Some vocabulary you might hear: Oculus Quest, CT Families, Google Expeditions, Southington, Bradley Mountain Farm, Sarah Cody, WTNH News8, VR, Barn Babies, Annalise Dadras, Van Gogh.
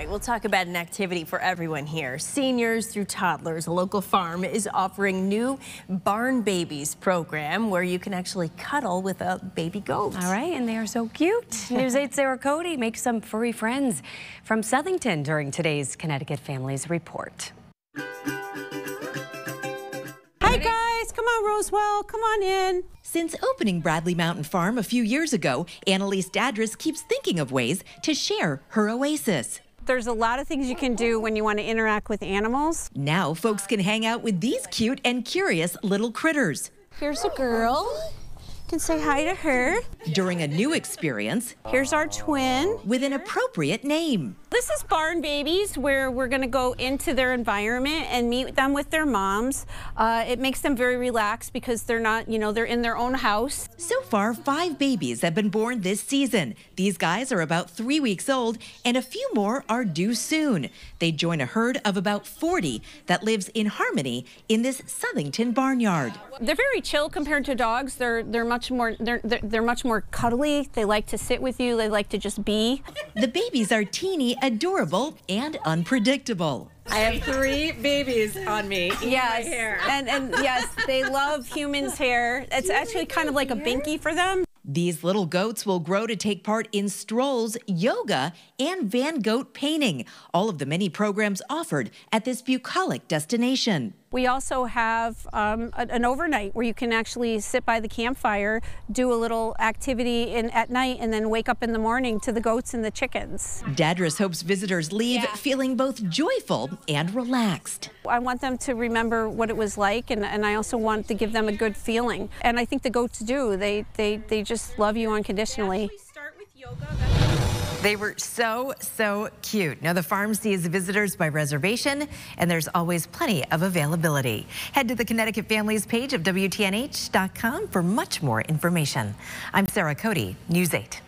right, we'll talk about an activity for everyone here. Seniors through toddlers, a local farm is offering new Barn Babies program where you can actually cuddle with a baby goat. All right, and they are so cute. News 8's Sarah Cody makes some furry friends from Southington during today's Connecticut Families Report. Hey guys, come on Rosewell, come on in. Since opening Bradley Mountain Farm a few years ago, Annalise Dadras keeps thinking of ways to share her oasis. There's a lot of things you can do when you want to interact with animals. Now folks can hang out with these cute and curious little critters. Here's a girl. You can say hi to her. During a new experience. Here's our twin. With an appropriate name. This is Barn Babies, where we're going to go into their environment and meet them with their moms. It makes them very relaxed because they're not, you know, they're in their own house. So far, 5 babies have been born this season. These guys are about 3 weeks old, and a few more are due soon. They join a herd of about 40 that lives in harmony in this Southington barnyard. They're very chill compared to dogs. They're much more cuddly. They like to sit with you. They like to just be. The babies are teeny, adorable and unpredictable. I have 3 babies on me. Yes, and yes, they love humans' hair. It's actually kind of like a binky for them. These little goats will grow to take part in strolls, yoga, and Van Gogh painting, all of the many programs offered at this bucolic destination. We also have an overnight where you can actually sit by the campfire, do a little activity at night, and then wake up in the morning to the goats and the chickens. Dadras hopes visitors leave feeling both joyful and relaxed. I want them to remember what it was like, and I also want to give them a good feeling. And I think the goats do. They just love you unconditionally. They were so cute. Now the farm sees visitors by reservation, and there's always plenty of availability. Head to the Connecticut Families page of WTNH.com for much more information. I'm Sarah Cody, News 8.